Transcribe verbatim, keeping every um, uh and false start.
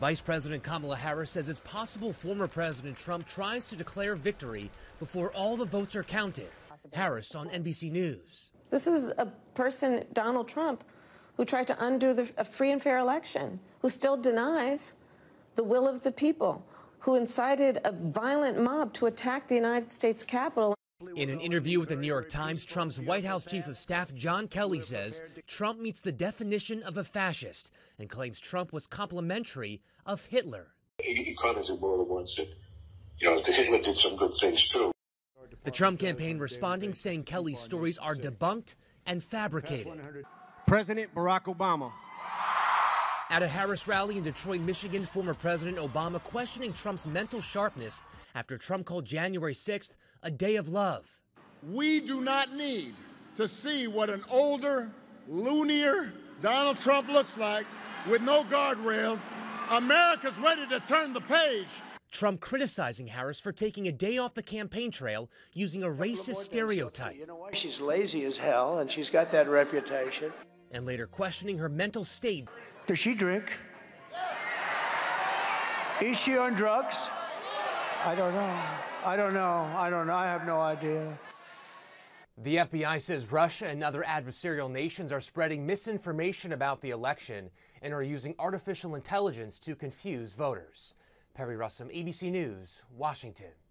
Vice President Kamala Harris says it's possible former President Trump tries to declare victory before all the votes are counted. Harris on N B C News. This is a person, Donald Trump, who tried to undo the, a free and fair election, who still denies the will of the people, who incited a violent mob to attack the United States Capitol. In an interview with the New York Times, Trump's White House Chief of Staff John Kelly says Trump meets the definition of a fascist and claims Trump was complimentary of Hitler. You commented more than once that, you know, Hitler did some good things too. The Trump campaign responding, saying Kelly's stories are debunked and fabricated. President Barack Obama. At a Harris rally in Detroit, Michigan, former President Obama questioning Trump's mental sharpness after Trump called January sixth a day of love. We do not need to see what an older, loonier Donald Trump looks like with no guardrails. America's ready to turn the page. Trump criticizing Harris for taking a day off the campaign trail using a racist stereotype. You know why? She's lazy as hell, and she's got that reputation. And later questioning her mental state. Does she drink? Is she on drugs? I don't know. I don't know. I don't know. I have no idea. The F B I says Russia and other adversarial nations are spreading misinformation about the election and are using artificial intelligence to confuse voters. Perry Russum, A B C News, Washington.